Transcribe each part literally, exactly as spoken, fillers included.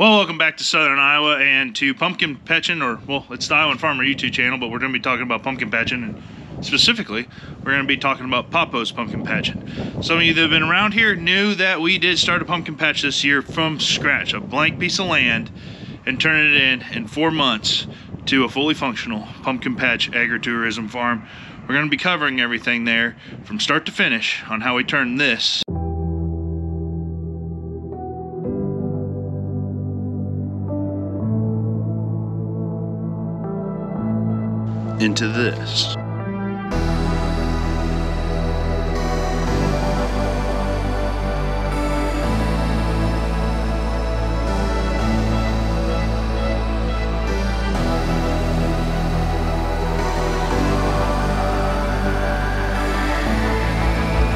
Well, welcome back to Southern Iowa and to Pumpkin Patching, or, well, it's the Iowan Farmer YouTube channel, but we're going to be talking about pumpkin patching, and specifically, we're going to be talking about Popo's pumpkin patching. Some of you that have been around here knew that we did start a pumpkin patch this year from scratch, a blank piece of land, and turn it in in four months to a fully functional pumpkin patch agritourism farm. We're going to be covering everything there from start to finish on how we turn this into this.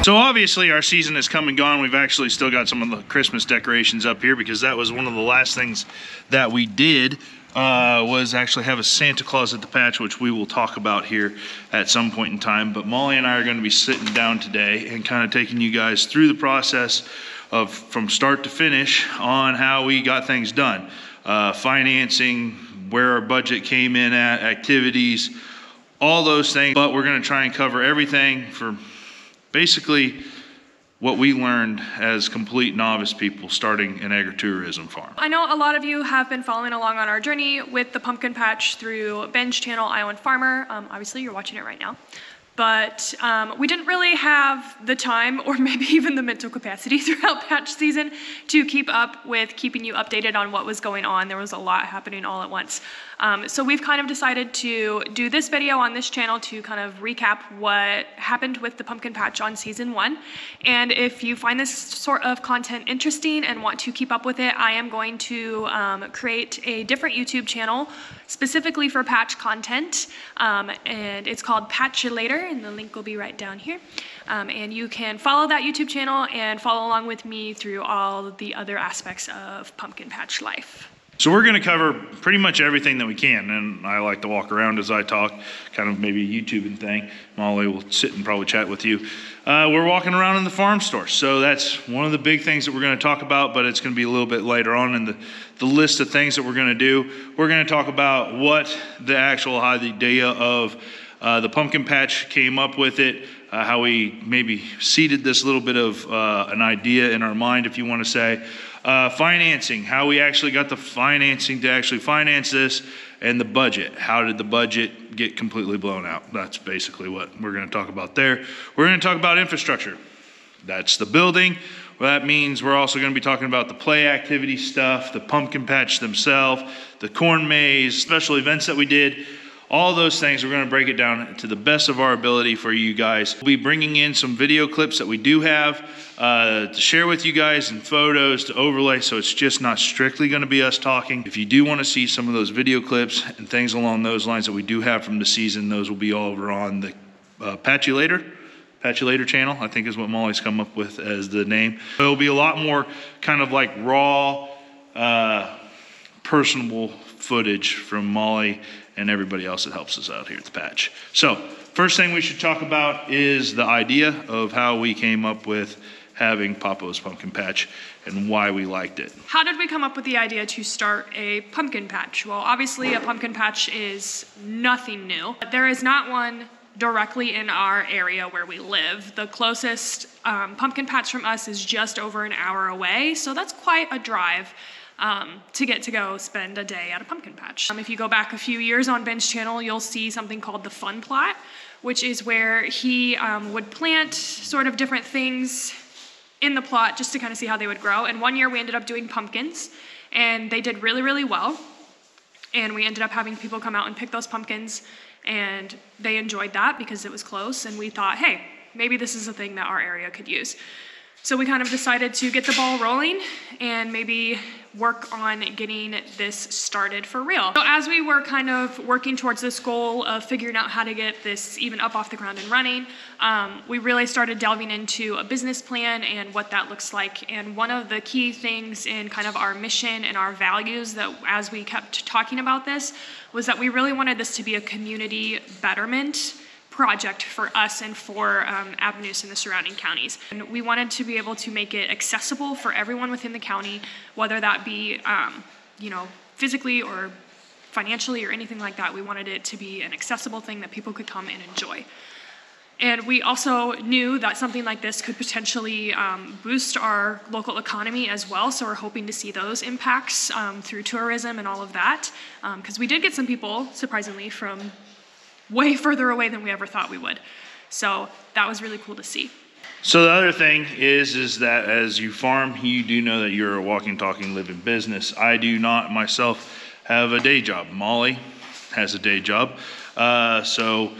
So obviously our season has come and gone. We've actually still got some of the Christmas decorations up here because that was one of the last things that we did, uh, was actually have a Santa Claus at the patch, which we will talk about here at some point in time. But Molly and I are going to be sitting down today and kind of taking you guys through the process of from start to finish on how we got things done. Uh, financing, where our budget came in at, activities, all those things. But we're going to try and cover everything for basically what we learned as complete novice people starting an agritourism farm. I know a lot of you have been following along on our journey with the pumpkin patch through Ben's channel, Iowan Farmer. Um, obviously you're watching it right now. But um, we didn't really have the time or maybe even the mental capacity throughout patch season to keep up with keeping you updated on what was going on. There was a lot happening all at once. Um, so we've kind of decided to do this video on this channel to kind of recap what happened with the pumpkin patch on season one. And if you find this sort of content interesting and want to keep up with it, I am going to um, create a different YouTube channel specifically for patch content. Um, and it's called Patch You Later, and the link will be right down here. Um, and you can follow that YouTube channel and follow along with me through all the other aspects of pumpkin patch life. So we're gonna cover pretty much everything that we can, and I like to walk around as I talk, kind of maybe a YouTubing thing. Molly will sit and probably chat with you. Uh, we're walking around in the farm store, so that's one of the big things that we're gonna talk about, but it's gonna be a little bit later on in the, the list of things that we're gonna do. We're gonna talk about what the actual idea of Uh, the pumpkin patch came up with it, uh, how we maybe seeded this little bit of uh, an idea in our mind, if you want to say. Uh, financing, how we actually got the financing to actually finance this, and the budget. How did the budget get completely blown out? That's basically what we're going to talk about there. We're going to talk about infrastructure. That's the building. Well, that means we're also going to be talking about the play activity stuff, the pumpkin patch themselves, the corn maze, special events that we did. All those things, we're going to break it down to the best of our ability for you guys. We'll be bringing in some video clips that we do have uh, to share with you guys, and photos to overlay, so it's just not strictly going to be us talking. If you do want to see some of those video clips and things along those lines that we do have from the season, those will be all over on the uh, Patch You Later. Patch You Later channel, I think, is what Molly's come up with as the name. It'll be a lot more kind of like raw, uh, personable footage from Molly and everybody else that helps us out here at the patch. So, first thing we should talk about is the idea of how we came up with having Popo's pumpkin patch and why we liked it. How did we come up with the idea to start a pumpkin patch? Well, obviously a pumpkin patch is nothing new. There is not one directly in our area where we live. The closest um, pumpkin patch from us is just over an hour away, so that's quite a drive. Um, to get to go spend a day at a pumpkin patch. Um, if you go back a few years on Ben's channel, you'll see something called the fun plot, which is where he um, would plant sort of different things in the plot just to kind of see how they would grow. And one year we ended up doing pumpkins, and they did really, really well. And we ended up having people come out and pick those pumpkins, and they enjoyed that because it was close. And we thought, hey, maybe this is a thing that our area could use. So we kind of decided to get the ball rolling and maybe work on getting this started for real. So as we were kind of working towards this goal of figuring out how to get this even up off the ground and running, um, we really started delving into a business plan and what that looks like. And one of the key things in kind of our mission and our values that as we kept talking about this was that we really wanted this to be a community betterment project for us and for um, Appanoose and the surrounding counties. And we wanted to be able to make it accessible for everyone within the county, whether that be um, you know, physically or financially or anything like that. We wanted it to be an accessible thing that people could come and enjoy. And we also knew that something like this could potentially um, boost our local economy as well, so we're hoping to see those impacts um, through tourism and all of that, because um, we did get some people, surprisingly, from way further away than we ever thought we would. So that was really cool to see. So the other thing is, is that as you farm, you do know that you're a walking, talking, living business. I do not myself have a day job. Molly has a day job. Uh, so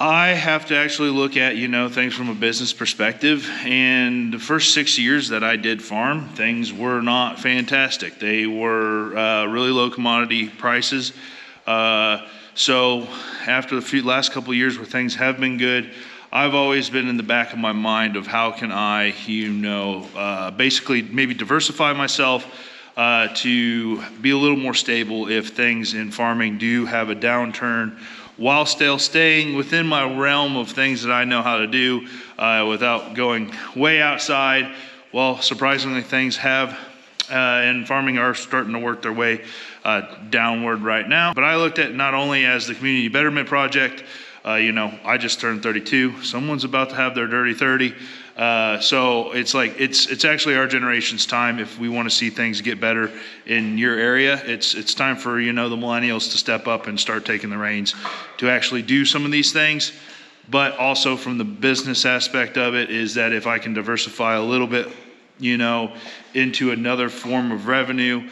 I have to actually look at, you know, things from a business perspective. And the first six years that I did farm, things were not fantastic. They were uh, really low commodity prices. Uh, so after the few last couple of years where things have been good, I've always been in the back of my mind of how can I, you know, uh, basically maybe diversify myself uh, to be a little more stable if things in farming do have a downturn, while still staying within my realm of things that I know how to do uh, without going way outside. Well, surprisingly, things have uh, and farming are starting to work their way uh, downward right now. But I looked at not only as the community betterment project. Uh, you know, I just turned thirty-two. Someone's about to have their dirty thirty. Uh, so it's like, it's it's actually our generation's time. If we want to see things get better in your area, it's it's time for, you know, the millennials to step up and start taking the reins to actually do some of these things. But also from the business aspect of it is that if I can diversify a little bit, you know, into another form of revenue,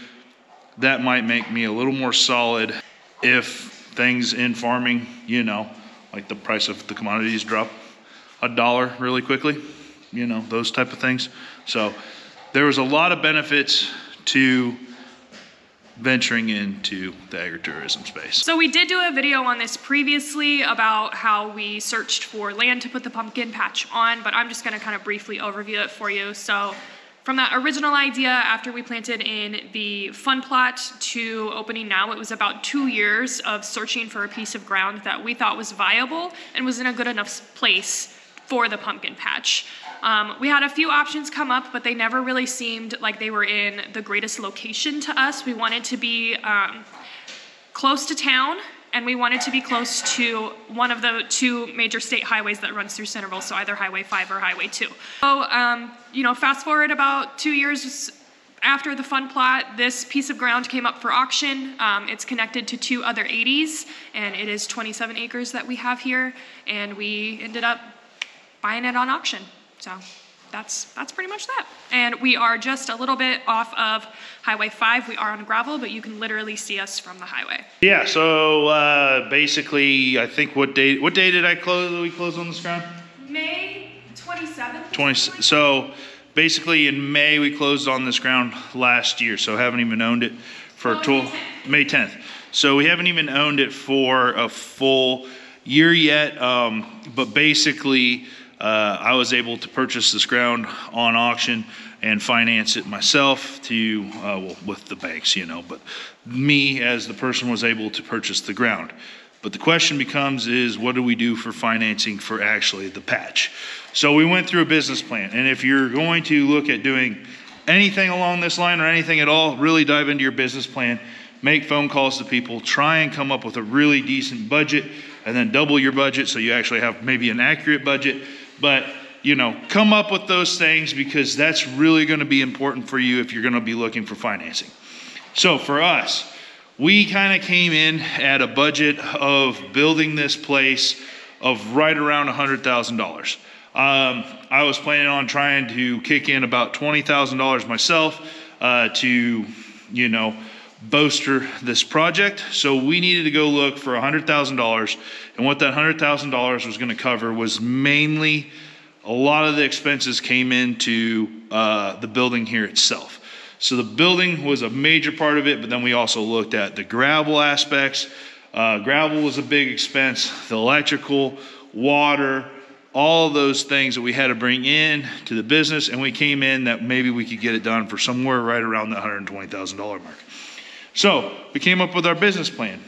that might make me a little more solid if things in farming, you know, like the price of the commodities drop a dollar really quickly, you know, those type of things. So there was a lot of benefits to venturing into the agritourism space. So we did do a video on this previously about how we searched for land to put the pumpkin patch on, but I'm just gonna kind of briefly overview it for you. So from that original idea, after we planted in the fun plot to opening now, it was about two years of searching for a piece of ground that we thought was viable and was in a good enough place for the pumpkin patch. Um, we had a few options come up, but they never really seemed like they were in the greatest location to us. We wanted to be um, close to town, and we wanted to be close to one of the two major state highways that runs through Centerville, so either Highway five or Highway two. So, um, you know, fast forward about two years after the fun plot, this piece of ground came up for auction. Um, it's connected to two other eighties, and it is twenty-seven acres that we have here, and we ended up buying it on auction. So that's, that's pretty much that. And we are just a little bit off of Highway five. We are on gravel, but you can literally see us from the highway. Yeah, so uh, basically, I think what day, what day did I close, did we close on this ground? May twenty-seventh. twenty, so basically in May, we closed on this ground last year. So haven't even owned it for oh, twelve, May tenth. So we haven't even owned it for a full year yet, um, but basically, Uh, I was able to purchase this ground on auction and finance it myself to, uh, well, with the banks, you know, but me as the person was able to purchase the ground. But the question becomes is what do we do for financing for actually the patch? So we went through a business plan. And if you're going to look at doing anything along this line or anything at all, really dive into your business plan, make phone calls to people, try and come up with a really decent budget, and then double your budget so you actually have maybe an accurate budget. But, you know, come up with those things because that's really going to be important for you if you're going to be looking for financing. So for us, we kind of came in at a budget of building this place of right around one hundred thousand dollars. Um, I was planning on trying to kick in about twenty thousand dollars myself uh, to, you know, bolster this project. So we needed to go look for one hundred thousand dollars, and what that one hundred thousand dollars was going to cover was mainly a lot of the expenses came into uh, the building here itself. So the building was a major part of it, but then we also looked at the gravel aspects. Uh, gravel was a big expense, the electrical, water, all those things that we had to bring in to the business, and we came in that maybe we could get it done for somewhere right around the one hundred twenty thousand dollars mark. So we came up with our business plan.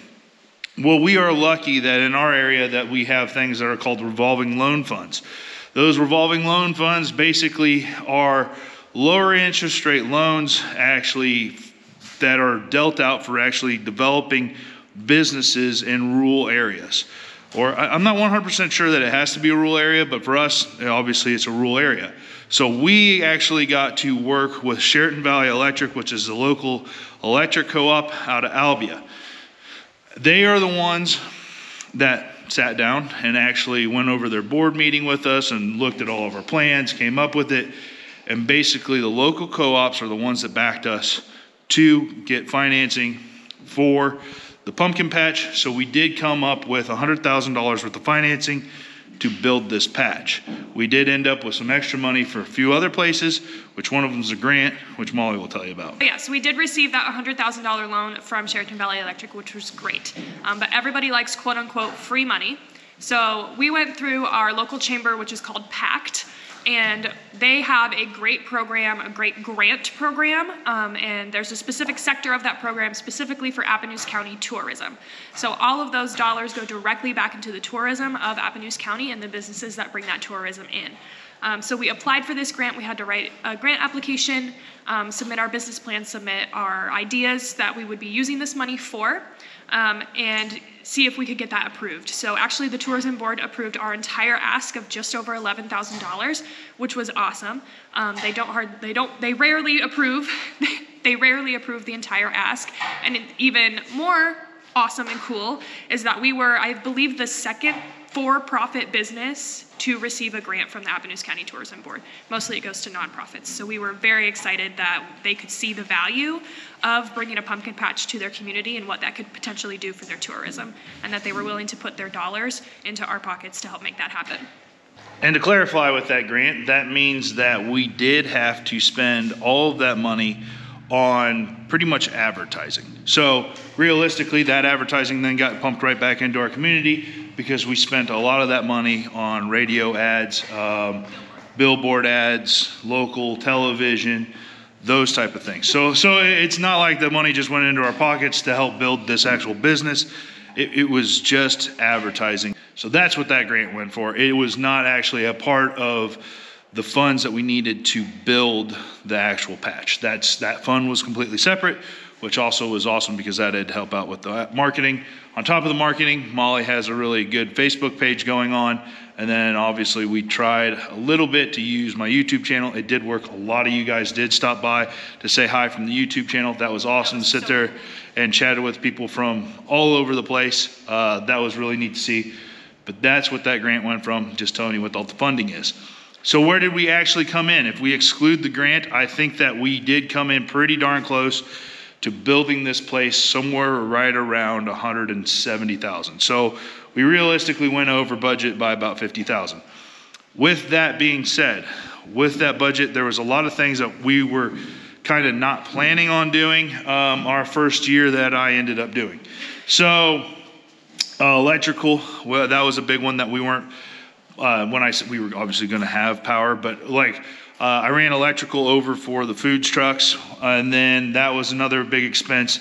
Well, we are lucky that in our area that we have things that are called revolving loan funds. Those revolving loan funds basically are lower interest rate loans actually that are dealt out for actually developing businesses in rural areas. Or I'm not one hundred percent sure that it has to be a rural area, but for us, obviously it's a rural area. So we actually got to work with Sheridan Valley Electric, which is the local electric co-op out of Albia. They are the ones that sat down and actually went over their board meeting with us and looked at all of our plans, came up with it, and basically the local co-ops are the ones that backed us to get financing for the pumpkin patch. So we did come up with one hundred thousand dollars worth of financing to build this patch. We did end up with some extra money for a few other places, which one of them is a grant, which Molly will tell you about. Yeah, so we did receive that one hundred thousand dollar loan from Sheridan Valley Electric, which was great. Um, but everybody likes quote unquote free money. So we went through our local chamber, which is called PACT, and they have a great program, a great grant program, um, and there's a specific sector of that program specifically for Appanoose County tourism. So all of those dollars go directly back into the tourism of Appanoose County and the businesses that bring that tourism in. Um, so we applied for this grant. We had to write a grant application, um, submit our business plan, submit our ideas that we would be using this money for, um, and see if we could get that approved. So actually the tourism board approved our entire ask of just over eleven thousand dollars, which was awesome. Um, they don't hard, they don't, they rarely approve. They rarely approve the entire ask. And even more awesome and cool is that we were, I believe, the second for-profit business to receive a grant from the Appanoose County Tourism Board. Mostly it goes to nonprofits. So we were very excited that they could see the value of bringing a pumpkin patch to their community and what that could potentially do for their tourism, and that they were willing to put their dollars into our pockets to help make that happen. And to clarify with that grant, that means that we did have to spend all of that money on pretty much advertising. So realistically, that advertising then got pumped right back into our community, because we spent a lot of that money on radio ads, um, billboard ads, local television, those type of things. So, so it's not like the money just went into our pockets to help build this actual business. It, it was just advertising. So that's what that grant went for. It was not actually a part of the funds that we needed to build the actual patch. That's, that fund was completely separate, which also was awesome because that did help out with the marketing. On top of the marketing, Molly has a really good Facebook page going on. And then obviously we tried a little bit to use my YouTube channel. It did work. A lot of you guys did stop by to say hi from the YouTube channel. That was awesome to sit there and chat with people from all over the place. Uh, that was really neat to see. But that's what that grant went from, just telling you what all the funding is. So where did we actually come in? If we exclude the grant, I think that we did come in pretty darn close to building this place somewhere right around one hundred seventy thousand. So we realistically went over budget by about fifty thousand. With that being said, with that budget, there was a lot of things that we were kind of not planning on doing um, our first year that I ended up doing. So uh, electrical, well, that was a big one that we weren't, uh, when I said we were obviously gonna have power, but like, Uh, I ran electrical over for the food trucks, uh, and then that was another big expense.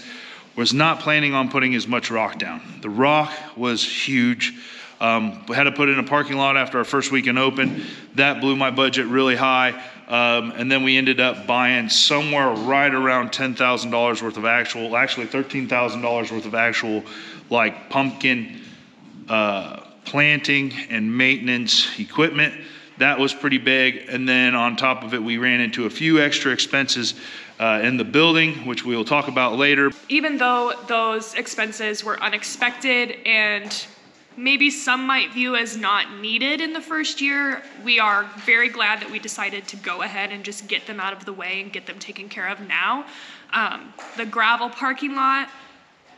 Was not planning on putting as much rock down. The rock was huge. Um, we had to put in a parking lot after our first weekend open. That blew my budget really high, um, and then we ended up buying somewhere right around ten thousand dollars worth of actual, actually thirteen thousand dollars worth of actual, like pumpkin uh, planting and maintenance equipment. That was pretty big, and then on top of it, we ran into a few extra expenses uh, in the building, which we will talk about later. Even though those expenses were unexpected and maybe some might view as not needed in the first year, we are very glad that we decided to go ahead and just get them out of the way and get them taken care of now. Um, the gravel parking lot,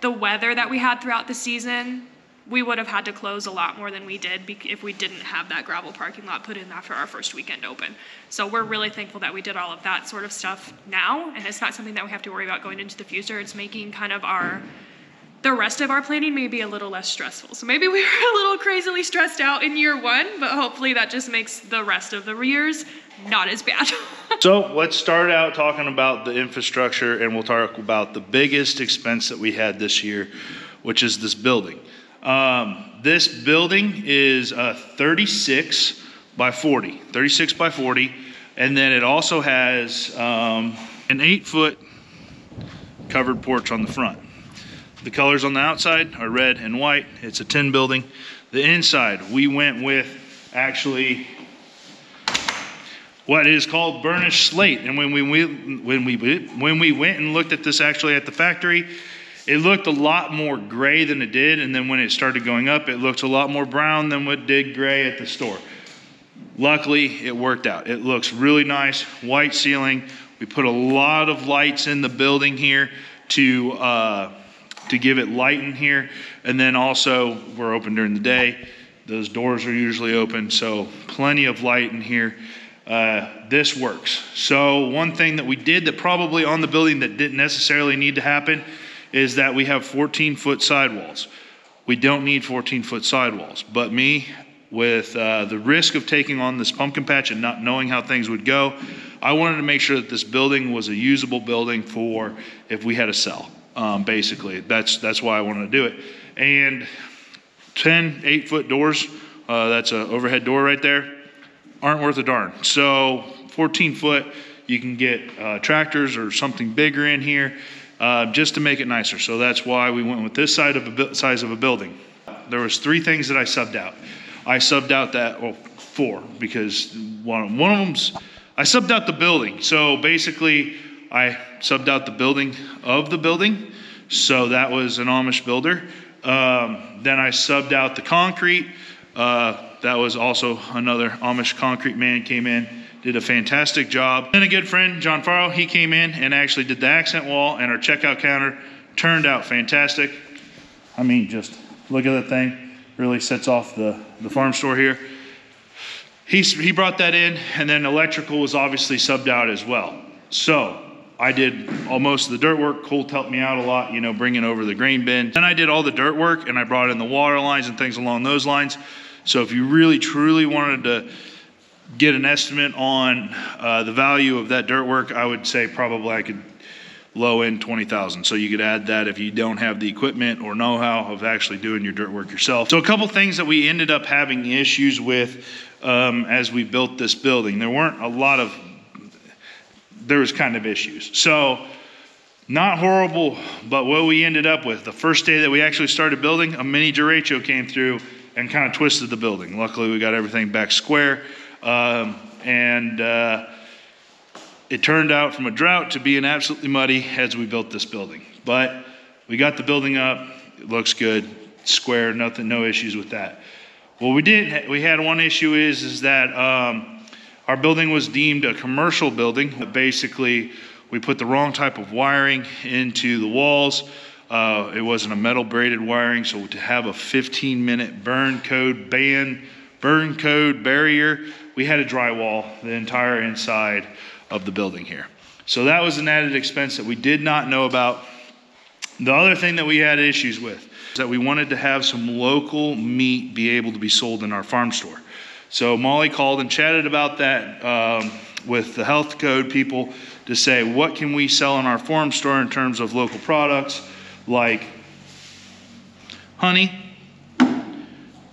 the weather that we had throughout the season, we would have had to close a lot more than we did if we didn't have that gravel parking lot put in after our first weekend open. So we're really thankful that we did all of that sort of stuff now, and it's not something that we have to worry about going into the future. It's making kind of our, the rest of our planning maybe a little less stressful. So maybe we were a little crazily stressed out in year one, but hopefully that just makes the rest of the years not as bad. So let's start out talking about the infrastructure, and we'll talk about the biggest expense that we had this year, which is this building. Um, this building is uh, thirty-six by forty, thirty-six by forty, and then it also has um, an eight foot covered porch on the front. The colors on the outside are red and white. It's a tin building. The inside, we went with actually what is called burnished slate. And when we, we, when we, when we went and looked at this actually at the factory, it looked a lot more gray than it did. And then when it started going up, it looked a lot more brown than what did gray at the store. Luckily, it worked out. It looks really nice, white ceiling. We put a lot of lights in the building here to, uh, to give it light in here. And then also, we're open during the day. Those doors are usually open, so plenty of light in here. Uh, this works. So one thing that we did that probably on the building that didn't necessarily need to happen is that we have fourteen foot sidewalls. We don't need fourteen foot sidewalls, but me, with uh, the risk of taking on this pumpkin patch and not knowing how things would go, I wanted to make sure that this building was a usable building for if we had a sell. Um, basically, that's that's why I wanted to do it. And ten eight foot doors, uh, that's an overhead door right there, aren't worth a darn. So fourteen foot, you can get uh, tractors or something bigger in here uh, just to make it nicer. So that's why we went with this side of a size of a building. There was three things that I subbed out. I subbed out that, well, four, because one, one of them's, I subbed out the building. So basically, I subbed out the building of the building. So that was an Amish builder. Um, then I subbed out the concrete. Uh, that was also another Amish concrete man came in, did a fantastic job. And a good friend, John Farrell, he came in and actually did the accent wall, and our checkout counter turned out fantastic. I mean, just look at that thing. Really sets off the, the farm store here. He, he brought that in, and then electrical was obviously subbed out as well. So I did almost the dirt work. Colt helped me out a lot, you know, bringing over the grain bin. Then I did all the dirt work, and I brought in the water lines and things along those lines. So if you really, truly wanted to get an estimate on uh, the value of that dirt work, I would say probably I could low end twenty thousand. So you could add that if you don't have the equipment or know-how of actually doing your dirt work yourself. So a couple things that we ended up having issues with um, as we built this building. There weren't a lot of, there was kind of issues. So not horrible, but what we ended up with, the first day that we actually started building, a mini derecho came through and kind of twisted the building. Luckily we got everything back square. Um, and, uh, It turned out from a drought to being absolutely muddy as we built this building. But we got the building up, it looks good, square, nothing, no issues with that. Well, we did, we had one issue is, is that um, our building was deemed a commercial building. Basically, we put the wrong type of wiring into the walls. Uh, it wasn't a metal braided wiring, so to have a fifteen minute burn code ban, burn code barrier, we had to drywall the entire inside of the building here. So that was an added expense that we did not know about. The other thing that we had issues with is that we wanted to have some local meat be able to be sold in our farm store. So Molly called and chatted about that um, with the health code people to say, what can we sell in our farm store in terms of local products like honey?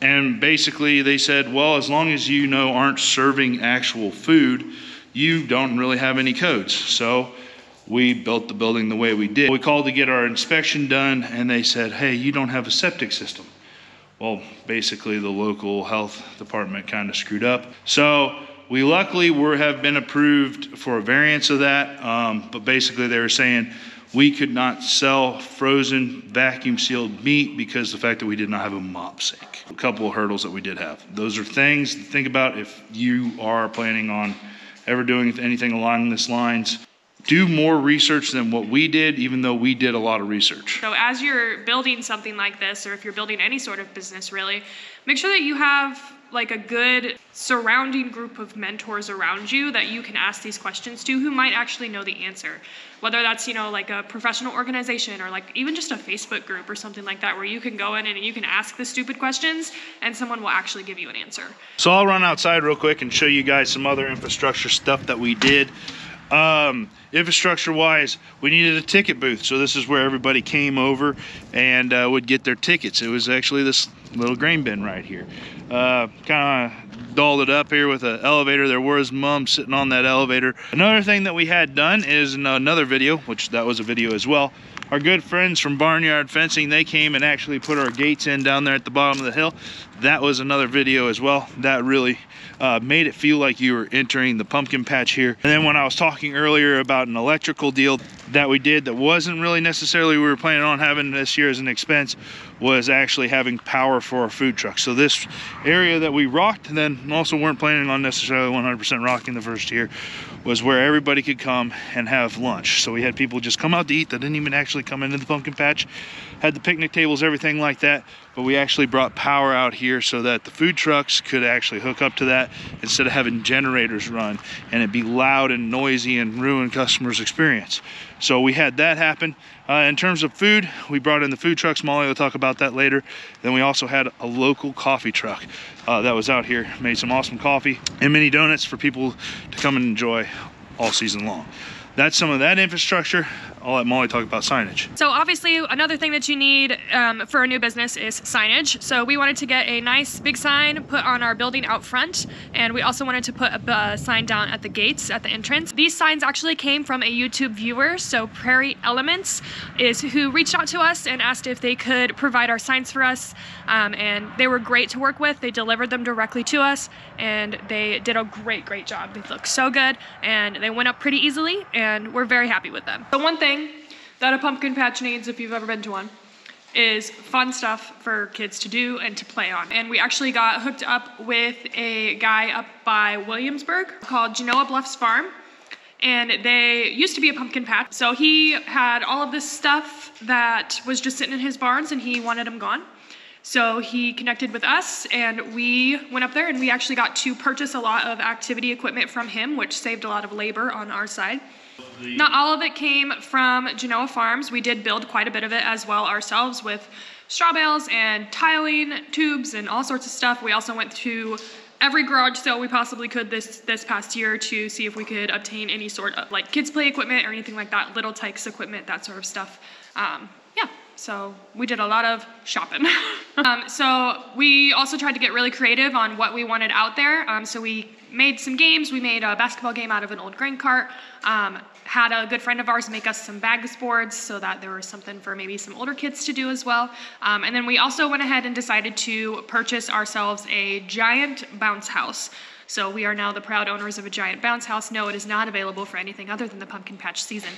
And basically they said, well, as long as you know aren't serving actual food, you don't really have any codes. So we built the building the way we did. We called to get our inspection done, and they said, hey, you don't have a septic system. Well, basically the local health department kind of screwed up. So we luckily were, have been approved for a variance of that, um, but basically they were saying we could not sell frozen vacuum sealed meat because of the fact that we did not have a mop sink. A couple of hurdles that we did have. Those are things to think about if you are planning on ever doing anything along these lines. Do more research than what we did, even though we did a lot of research. So as you're building something like this, or if you're building any sort of business really, make sure that you have like a good surrounding group of mentors around you that you can ask these questions to who might actually know the answer. Whether that's, you know, like a professional organization or like even just a Facebook group or something like that where you can go in and you can ask the stupid questions and someone will actually give you an answer. So I'll run outside real quick and show you guys some other infrastructure stuff that we did. Um, infrastructure wise, we needed a ticket booth. So this is where everybody came over and uh, would get their tickets. It was actually this little grain bin right here. Uh, kind of dolled it up here with an elevator. There was mom sitting on that elevator. Another thing that we had done is in another video, which that was a video as well, our good friends from Barnyard Fencing, they came and actually put our gates in down there at the bottom of the hill. That was another video as well. That really uh, made it feel like you were entering the pumpkin patch here. And then when I was talking earlier about an electrical deal that we did that wasn't really necessarily we were planning on having this year as an expense, was actually having power for our food truck. So this area that we rocked, and then also weren't planning on necessarily one hundred percent rocking the first year, was where everybody could come and have lunch. So we had people just come out to eat that didn't even actually come into the pumpkin patch, had the picnic tables, everything like that, but we actually brought power out here so that the food trucks could actually hook up to that instead of having generators run and it'd be loud and noisy and ruin customers' experience. So we had that happen. Uh, in terms of food, we brought in the food trucks. Molly will talk about that later. Then we also had a local coffee truck uh, that was out here, made some awesome coffee and mini donuts for people to come and enjoy all season long. That's some of that infrastructure. I'll let Molly talk about signage. So obviously another thing that you need um, for a new business is signage. So we wanted to get a nice big sign put on our building out front, and we also wanted to put a uh, sign down at the gates at the entrance. These signs actually came from a YouTube viewer. So Prairie Elements is who reached out to us and asked if they could provide our signs for us, um, and they were great to work with. They delivered them directly to us and they did a great great job. They looked so good and they went up pretty easily, and we're very happy with them. So one thing that a pumpkin patch needs, if you've ever been to one, is fun stuff for kids to do and to play on. And we actually got hooked up with a guy up by Williamsburg called Genoa Bluffs Farm, and they used to be a pumpkin patch. So he had all of this stuff that was just sitting in his barns and he wanted them gone. So he connected with us and we went up there and we actually got to purchase a lot of activity equipment from him, which saved a lot of labor on our side. Not all of it came from Genoa Farms. We did build quite a bit of it as well ourselves with straw bales and tiling tubes and all sorts of stuff. We also went to every garage sale we possibly could this this past year to see if we could obtain any sort of like kids play equipment or anything like that, little tykes equipment, that sort of stuff. Um, yeah, so we did a lot of shopping. um, so we also tried to get really creative on what we wanted out there. Um, so we made some games. We made a basketball game out of an old grain cart. Um, had a good friend of ours make us some bags boards so that there was something for maybe some older kids to do as well. Um, and then we also went ahead and decided to purchase ourselves a giant bounce house. So we are now the proud owners of a giant bounce house. No, it is not available for anything other than the pumpkin patch season.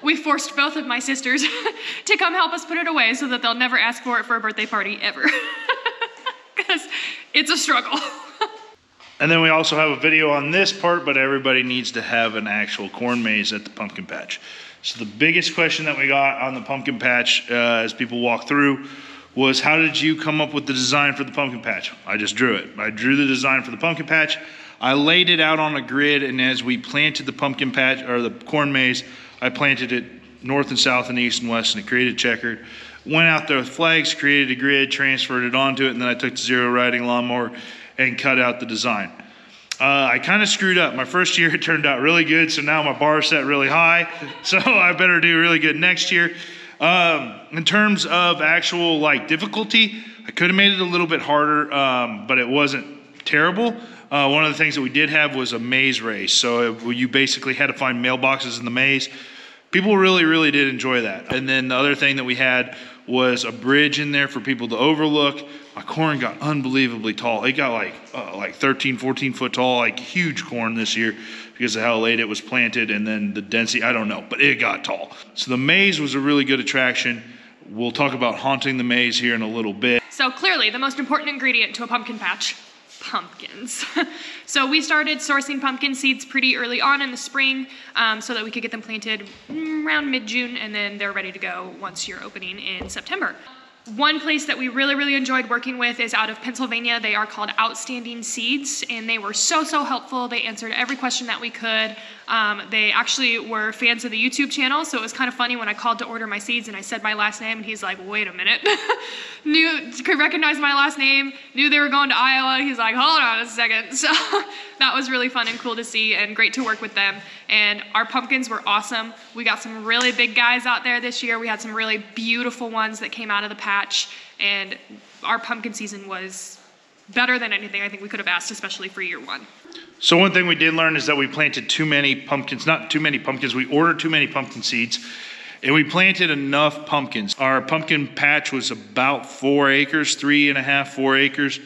We forced both of my sisters to come help us put it away so that they'll never ask for it for a birthday party ever. Because it's a struggle. And then we also have a video on this part, but everybody needs to have an actual corn maze at the pumpkin patch. So the biggest question that we got on the pumpkin patch uh, as people walk through was, how did you come up with the design for the pumpkin patch? I just drew it. I drew the design for the pumpkin patch. I laid it out on a grid, and as we planted the pumpkin patch or the corn maze, I planted it north and south and east and west, and it created checkered. Went out there with flags, created a grid, transferred it onto it, and then I took the zero riding lawnmower and cut out the design. Uh, I kind of screwed up. My first year it turned out really good, so now my bar set really high, so I better do really good next year. Um, in terms of actual like difficulty, I could have made it a little bit harder, um, but it wasn't terrible. Uh, one of the things that we did have was a maze race, so it, you basically had to find mailboxes in the maze. People really, really did enjoy that. And then the other thing that we had was a bridge in there for people to overlook. My corn got unbelievably tall. It got like uh, like thirteen, fourteen foot tall, like huge corn this year because of how late it was planted and then the density, I don't know, but it got tall. So the maze was a really good attraction. We'll talk about haunting the maze here in a little bit. So clearly the most important ingredient to a pumpkin patch, pumpkins. So we started sourcing pumpkin seeds pretty early on in the spring um, so that we could get them planted around mid-June, and then they're ready to go once you're opening in September. One place that we really, really enjoyed working with is out of Pennsylvania. They are called Outstanding Seeds, and they were so, so helpful. They answered every question that we could. Um, they actually were fans of the YouTube channel, so it was kind of funny when I called to order my seeds and I said my last name, and he's like, wait a minute. Knew, could recognize my last name, knew they were going to Iowa. He's like, hold on a second. So that was really fun and cool to see and great to work with them. And our pumpkins were awesome. We got some really big guys out there this year. We had some really beautiful ones that came out of the patch, and our pumpkin season was better than anything I think we could have asked, especially for year one. So one thing we did learn is that we planted too many pumpkins, not too many pumpkins, we ordered too many pumpkin seeds, and we planted enough pumpkins. Our pumpkin patch was about four acres, three and a half, four acres,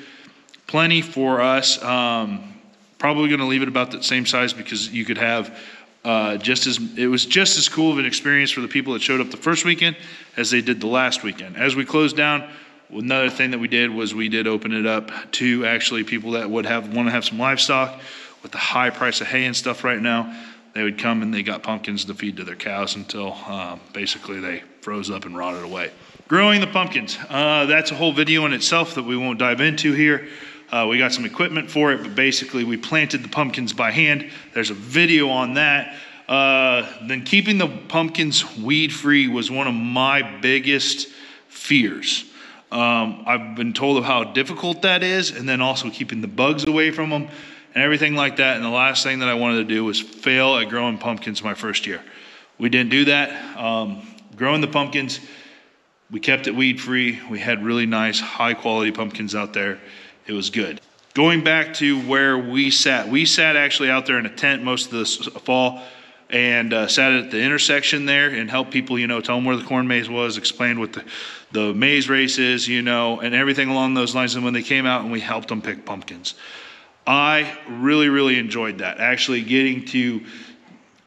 plenty for us. Um, probably gonna leave it about that same size because you could have uh, just as, it was just as cool of an experience for the people that showed up the first weekend as they did the last weekend. As we closed down, another thing that we did was we did open it up to actually people that would have want to have some livestock. With the high price of hay and stuff right now, they would come and they got pumpkins to feed to their cows until uh, basically they froze up and rotted away. Growing the pumpkins, uh, that's a whole video in itself that we won't dive into here. Uh, we got some equipment for it, but basically we planted the pumpkins by hand. There's a video on that. Uh, then keeping the pumpkins weed-free was one of my biggest fears. Um, I've been told of how difficult that is, and then also keeping the bugs away from them and everything like that. And the last thing that I wanted to do was fail at growing pumpkins my first year. We didn't do that. Um, growing the pumpkins, we kept it weed free. We had really nice, high quality pumpkins out there. It was good. Going back to where we sat, we sat actually out there in a tent most of this fall and uh, sat at the intersection there and helped people, you know, tell them where the corn maze was, explained what the, the maze race is, you know, and everything along those lines. And when they came out and we helped them pick pumpkins. I really, really enjoyed that. Actually getting to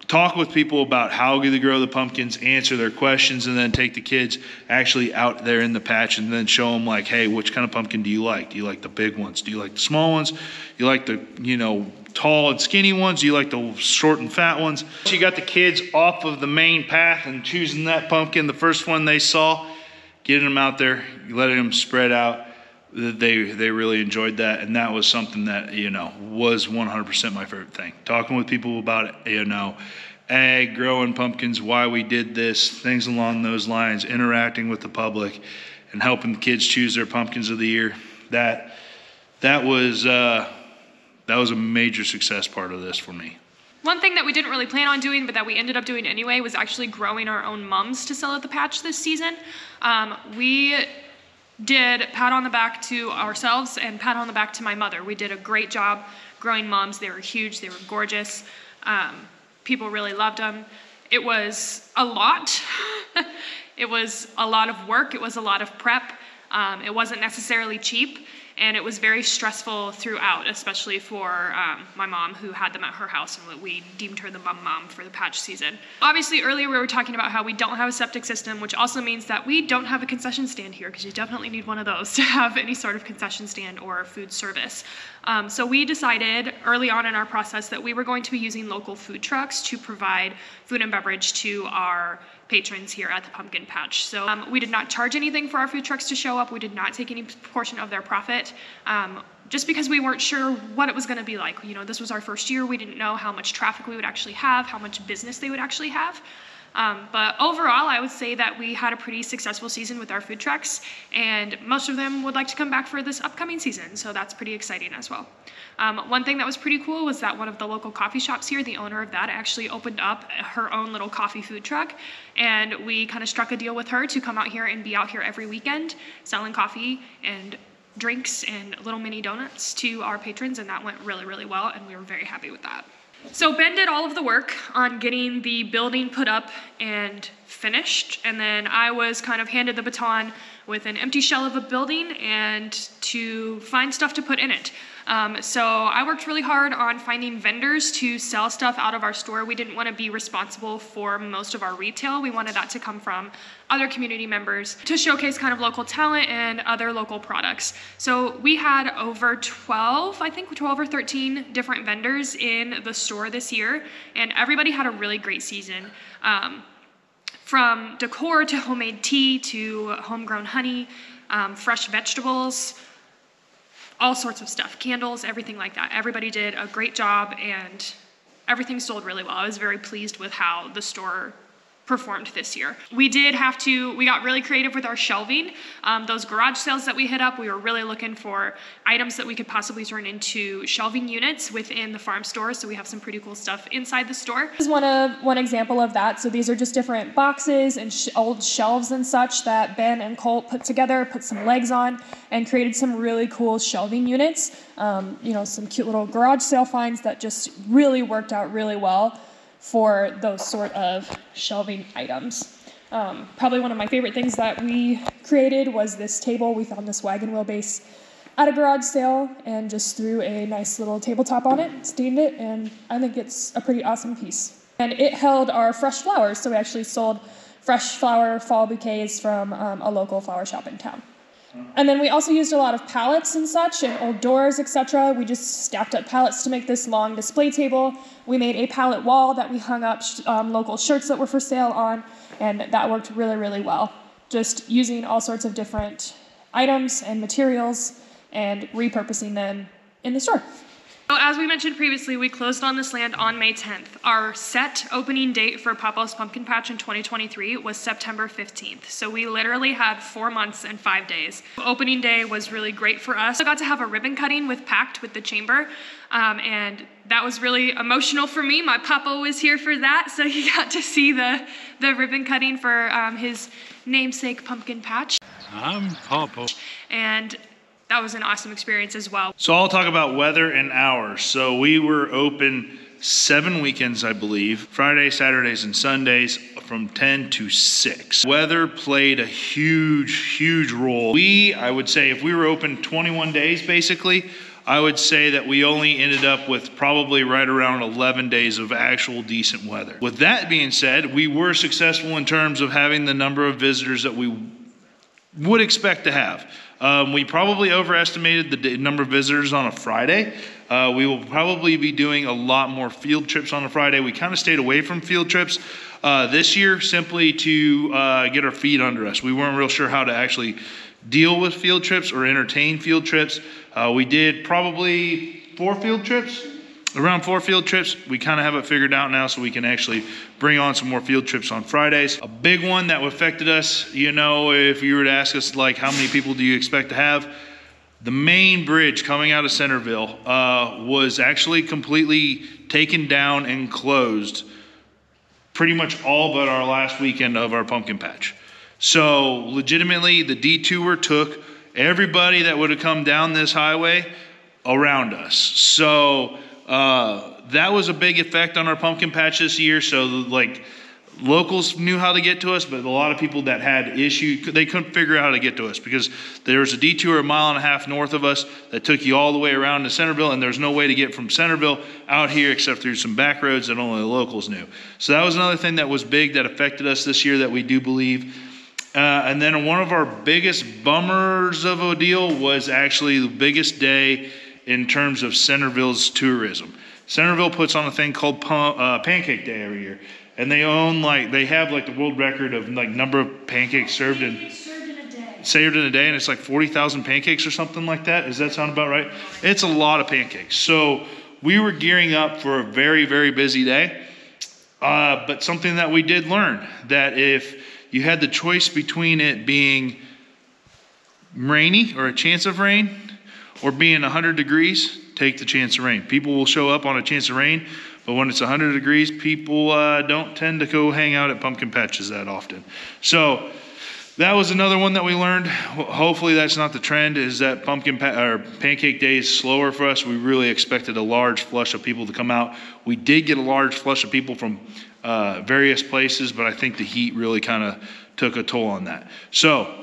talk with people about how to grow the pumpkins, answer their questions, and then take the kids actually out there in the patch and then show them like, hey, which kind of pumpkin do you like? Do you like the big ones? Do you like the small ones? You like the, you know, tall and skinny ones? You like the short and fat ones? You got the kids off of the main path and choosing that pumpkin, the first one they saw, getting them out there, letting them spread out. They, they really enjoyed that, and that was something that, you know, was one hundred percent my favorite thing. Talking with people about, you know, ag, growing pumpkins, why we did this, things along those lines, interacting with the public, and helping the kids choose their pumpkins of the year. That, that was... Uh, That was a major success part of this for me. One thing that we didn't really plan on doing, but that we ended up doing anyway, was actually growing our own mums to sell at the patch this season. Um, we did pat on the back to ourselves and pat on the back to my mother. We did a great job growing mums. They were huge, they were gorgeous. Um, people really loved them. It was a lot. It was a lot of work, it was a lot of prep. Um, it wasn't necessarily cheap. And it was very stressful throughout, especially for um, my mom, who had them at her house, and we deemed her the mum mom for the patch season. Obviously, earlier we were talking about how we don't have a septic system, which also means that we don't have a concession stand here, because you definitely need one of those to have any sort of concession stand or food service. Um, so we decided early on in our process that we were going to be using local food trucks to provide food and beverage to our patrons here at the pumpkin patch. So um, we did not charge anything for our food trucks to show up. We did not take any portion of their profit, um, just because we weren't sure what it was going to be like. You know, this was our first year. We didn't know how much traffic we would actually have, how much business they would actually have. Um, but overall, I would say that we had a pretty successful season with our food trucks, and most of them would like to come back for this upcoming season, so that's pretty exciting as well. Um, one thing that was pretty cool was that one of the local coffee shops here, the owner of that actually opened up her own little coffee food truck, and we kind of struck a deal with her to come out here and be out here every weekend selling coffee and drinks and little mini donuts to our patrons, and that went really, really well, and we were very happy with that. So Ben did all of the work on getting the building put up and finished, and then I was kind of handed the baton with an empty shell of a building and to find stuff to put in it. Um, so I worked really hard on finding vendors to sell stuff out of our store. We didn't want to be responsible for most of our retail. We wanted that to come from other community members to showcase kind of local talent and other local products. So we had over twelve, I think twelve or thirteen different vendors in the store this year, and everybody had a really great season. Um, from decor to homemade tea to homegrown honey, um, fresh vegetables, all sorts of stuff, candles, everything like that. Everybody did a great job and everything sold really well. I was very pleased with how the store performed this year. We did have to, we got really creative with our shelving. Um, those garage sales that we hit up, we were really looking for items that we could possibly turn into shelving units within the farm store. So we have some pretty cool stuff inside the store. This is one of one example of that. So these are just different boxes and sh old shelves and such that Ben and Colt put together, put some legs on, and created some really cool shelving units. Um, you know, some cute little garage sale finds that just really worked out really well for those sort of shelving items. Um, probably one of my favorite things that we created was this table. We found this wagon wheel base at a garage sale and just threw a nice little tabletop on it, stained it, and I think it's a pretty awesome piece. And it held our fresh flowers, so we actually sold fresh flower fall bouquets from um, a local flower shop in town. And then we also used a lot of pallets and such, and old doors, et cetera. We just stacked up pallets to make this long display table. We made a pallet wall that we hung up sh um, local shirts that were for sale on, and that worked really, really well. Just using all sorts of different items and materials and repurposing them in the store. So as we mentioned previously, we closed on this land on May tenth. Our set opening date for Popo's Pumpkin Patch in twenty twenty-three was September fifteenth. So we literally had four months and five days. Opening day was really great for us. I got to have a ribbon cutting with PACT, with the chamber, um, and that was really emotional for me. My papa was here for that, so he got to see the, the ribbon cutting for um, his namesake pumpkin patch. I'm Popo. And that was an awesome experience as well. So I'll talk about weather and hours. So we were open seven weekends, I believe, Fridays, Saturdays, and Sundays from ten to six. Weather played a huge, huge role. We, I would say, if we were open twenty-one days, basically, I would say that we only ended up with probably right around eleven days of actual decent weather. With that being said, we were successful in terms of having the number of visitors that we would expect to have. Um, we probably overestimated the day, number of visitors on a Friday. Uh, we will probably be doing a lot more field trips on a Friday. We kind of stayed away from field trips uh, this year simply to uh, get our feet under us. We weren't real sure how to actually deal with field trips or entertain field trips. Uh, we did probably four field trips, around four field trips. We kind of have it figured out now, so we can actually bring on some more field trips on Fridays. A big one that affected us, you know, if you were to ask us, like, how many people do you expect to have? The main bridge coming out of Centerville uh, was actually completely taken down and closed pretty much all but our last weekend of our pumpkin patch. So legitimately, the detour took everybody that would have come down this highway around us. So Uh, that was a big effect on our pumpkin patch this year. So like locals knew how to get to us, but a lot of people that had issue, they couldn't figure out how to get to us because there was a detour a mile and a half north of us that took you all the way around to Centerville, and there's no way to get from Centerville out here except through some back roads that only the locals knew. So that was another thing that was big that affected us this year that we do believe. Uh, and then one of our biggest bummers of a deal was actually the biggest day in terms of Centerville's tourism. Centerville puts on a thing called uh, Pancake Day every year, and they own like they have like the world record of like number of pancakes served in served in a day. Served in a day, and it's like forty thousand pancakes or something like that. Does that sound about right? It's a lot of pancakes. So we were gearing up for a very very busy day, uh, but something that we did learn that if you had the choice between it being rainy or a chance of rain, or being one hundred degrees, take the chance of rain. People will show up on a chance of rain, but when it's one hundred degrees, people uh, don't tend to go hang out at pumpkin patches that often. So that was another one that we learned. Hopefully that's not the trend, is that pumpkin pa or Pancake Day is slower for us. We really expected a large flush of people to come out. We did get a large flush of people from uh, various places, but I think the heat really kind of took a toll on that. So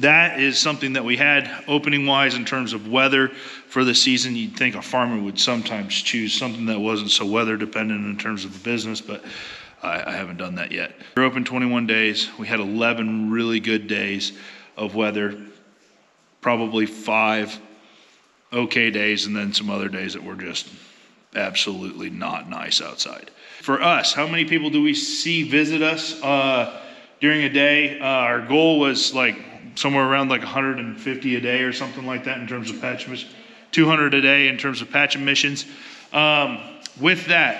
that is something that we had opening-wise in terms of weather for the season. You'd think a farmer would sometimes choose something that wasn't so weather-dependent in terms of the business, but I, I haven't done that yet. We're open twenty-one days. We had eleven really good days of weather, probably five okay days, and then some other days that were just absolutely not nice outside. For us, how many people do we see visit us uh, during a day? Uh, our goal was like somewhere around like one hundred fifty a day or something like that in terms of patch emissions, two hundred a day in terms of patch emissions. Um, with that,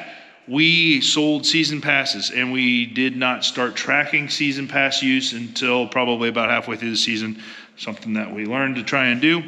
we sold season passes, and we did not start tracking season pass use until probably about halfway through the season, something that we learned to try and do.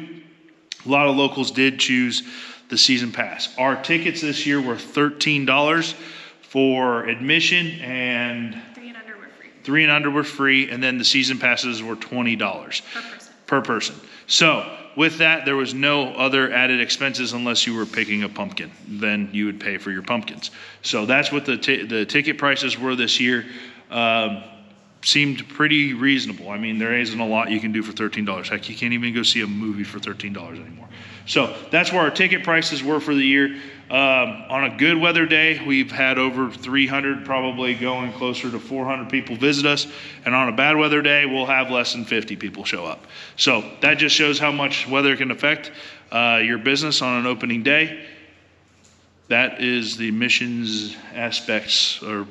A lot of locals did choose the season pass. Our tickets this year were thirteen dollars for admission, and three and under were free. Three and under were free, and then the season passes were twenty dollars per person. Per person. So with that, there was no other added expenses unless you were picking a pumpkin. Then you would pay for your pumpkins. So that's what the t the ticket prices were this year. Um, seemed pretty reasonable. I mean, there isn't a lot you can do for thirteen dollars. Heck, you can't even go see a movie for thirteen dollars anymore. So that's where our ticket prices were for the year. Um, on a good weather day, we've had over three hundred, probably going closer to four hundred people visit us. And on a bad weather day, we'll have less than fifty people show up. So that just shows how much weather can affect uh, your business on an opening day. That is the admissions aspects or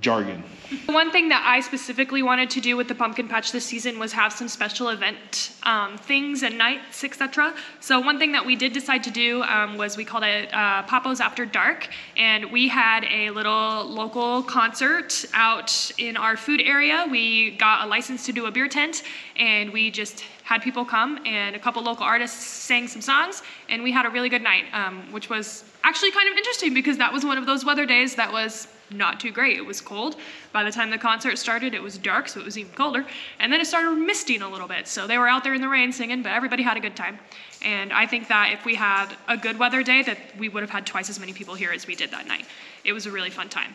jargon. The one thing that I specifically wanted to do with the pumpkin patch this season was have some special event um, things and nights, et cetera. So one thing that we did decide to do um, was we called it uh, Popo's After Dark, and we had a little local concert out in our food area. We got a license to do a beer tent, and we just had people come, and a couple local artists sang some songs, and we had a really good night, um, which was actually kind of interesting because that was one of those weather days that was not too great. It was cold. By the time the concert started, it was dark, so it was even colder. And then it started misting a little bit. So they were out there in the rain singing, but everybody had a good time. And I think that if we had a good weather day, that we would have had twice as many people here as we did that night. It was a really fun time.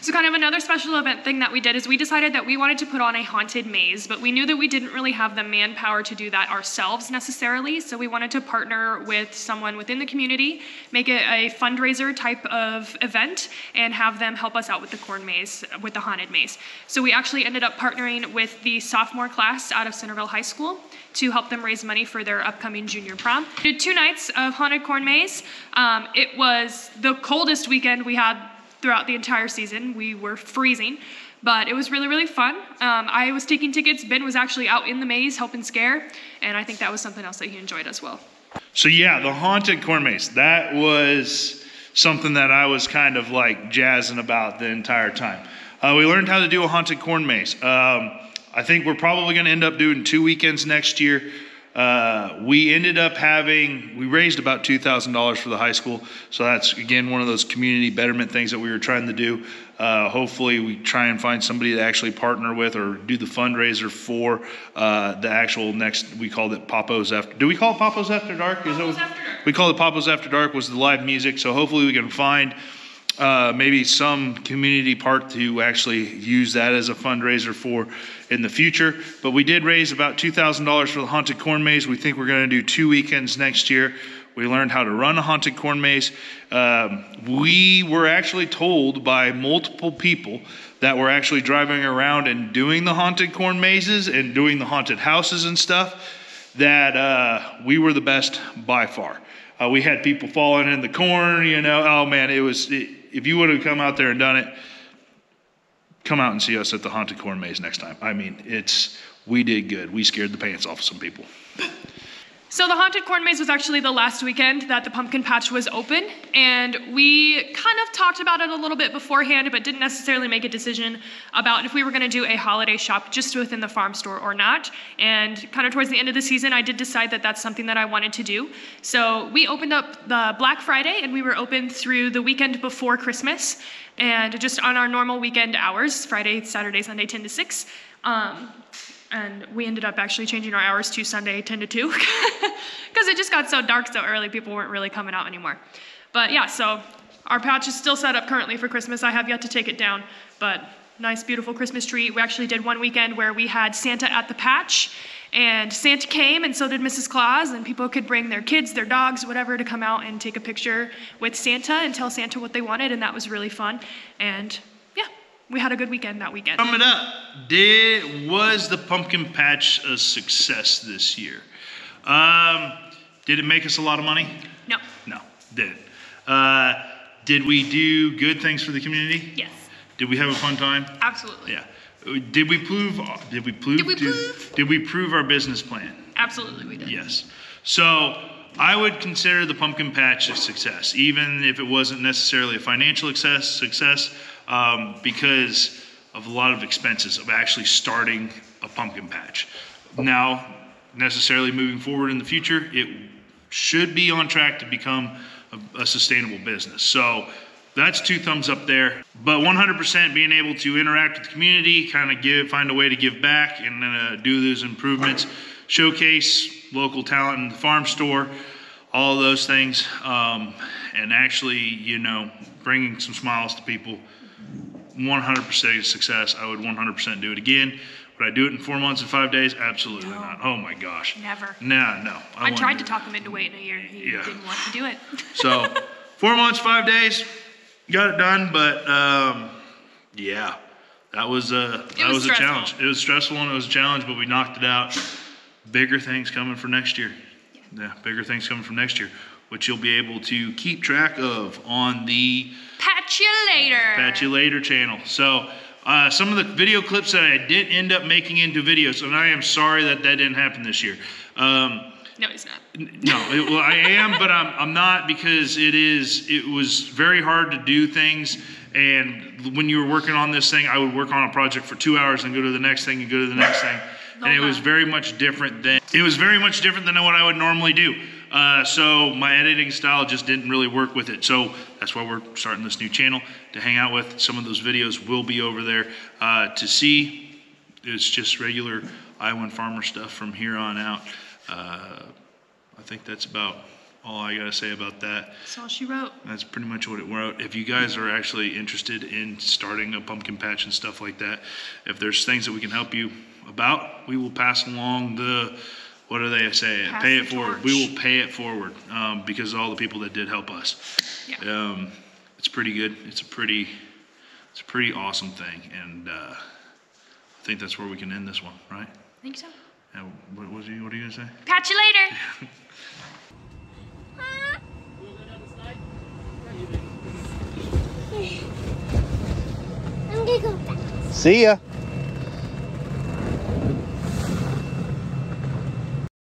So kind of another special event thing that we did is we decided that we wanted to put on a haunted maze, but we knew that we didn't really have the manpower to do that ourselves necessarily. So we wanted to partner with someone within the community, make it a fundraiser type of event, and have them help us out with the corn maze, with the haunted maze. So we actually ended up partnering with the sophomore class out of Centerville High School to help them raise money for their upcoming junior prom. We did two nights of haunted corn maze. Um, it was the coldest weekend we had throughout the entire season. We were freezing, but it was really, really fun. Um, I was taking tickets. Ben was actually out in the maze helping scare, and I think that was something else that he enjoyed as well. So yeah, the haunted corn maze, that was something that I was kind of like jazzing about the entire time. Uh, we learned how to do a haunted corn maze. Um, I think we're probably going to end up doing two weekends next year. Uh, we ended up having, we raised about two thousand dollars for the high school. So that's, again, one of those community betterment things that we were trying to do. Uh, hopefully we try and find somebody to actually partner with or do the fundraiser for uh, the actual next, we called it Popo's After, do we call it Popo's After Dark? Popo's Is that what, After Dark. We called it Popo's After Dark, was the live music. So hopefully we can find uh, maybe some community part to actually use that as a fundraiser for in the future. But we did raise about two thousand dollars for the haunted corn maze. We think we're going to do two weekends next year. We learned how to run a haunted corn maze. Um, we were actually told by multiple people that were actually driving around and doing the haunted corn mazes and doing the haunted houses and stuff that uh, we were the best by far. Uh, we had people falling in the corn, you know, oh man, it was, it, if you would have come out there and done it, come out and see us at the haunted corn maze next time. I mean, it's, we did good. We scared the pants off some people. So the haunted corn maze was actually the last weekend that the pumpkin patch was open, and we kind of talked about it a little bit beforehand, but didn't necessarily make a decision about if we were going to do a holiday shop just within the farm store or not. And kind of towards the end of the season, I did decide that that's something that I wanted to do. So we opened up the Black Friday, and we were open through the weekend before Christmas, and just on our normal weekend hours, Friday, Saturday, Sunday, ten to six. Um, And we ended up actually changing our hours to Sunday, ten to two, because it just got so dark so early, people weren't really coming out anymore. But yeah, so our patch is still set up currently for Christmas. I have yet to take it down, but nice, beautiful Christmas tree. We actually did one weekend where we had Santa at the patch, and Santa came, and so did Missus Claus, and people could bring their kids, their dogs, whatever, to come out and take a picture with Santa and tell Santa what they wanted, and that was really fun. And we had a good weekend that weekend. Sum it up. Did, was the pumpkin patch a success this year? Um, did it make us a lot of money? No. No, it didn't. Uh, did we do good things for the community? Yes. Did we have a fun time? Absolutely. Yeah. Did we prove, did we prove, did we prove, did, did we prove our business plan? Absolutely we did. Yes. So I would consider the pumpkin patch a success, even if it wasn't necessarily a financial success, success um, because of a lot of expenses of actually starting a pumpkin patch. Now, necessarily moving forward in the future, it should be on track to become a, a sustainable business. So that's two thumbs up there. But one hundred percent being able to interact with the community, kind of give, find a way to give back and then uh, do those improvements, showcase local talent in the farm store, all those things, um, and actually, you know, bringing some smiles to people. one hundred percent success. I would one hundred percent do it again. Would I do it in four months and five days? Absolutely no. not. Oh my gosh. Never. No, no. I, I tried to talk him into waiting a year. He yeah. didn't want to do it. So four months, five days, got it done. But um, yeah, that was a that was, was a challenge. It was stressful and it was a challenge, but we knocked it out. Bigger things coming for next year. Yeah. yeah, bigger things coming for next year, which you'll be able to keep track of on the Patch You Later. Patch You Later channel. So. Uh, some of the video clips that I did end up making into videos, and I am sorry that that didn't happen this year. Um, no, it's not. No, it, well, I am, but I'm, I'm not because it is. It was very hard to do things, and when you were working on this thing, I would work on a project for two hours and go to the next thing and go to the next thing, and it was very much different than it was very much different than what I would normally do. Uh, so my editing style just didn't really work with it. So that's why we're starting this new channel to hang out with. Some of those videos will be over there uh, to see. It's just regular Iowan Farmer stuff from here on out. Uh, I think that's about all I got to say about that. That's all she wrote. That's pretty much what it wrote. If you guys are actually interested in starting a pumpkin patch and stuff like that, if there's things that we can help you about, we will pass along the... What do they say? Pass pay it forward. Torch. We will pay it forward um, because of all the people that did help us. Yeah. Um, it's pretty good. It's a pretty, it's a pretty awesome thing, and uh, I think that's where we can end this one, right? I think so. And what was you? What are you gonna say? Patch you later. I'm gonna go back. See ya.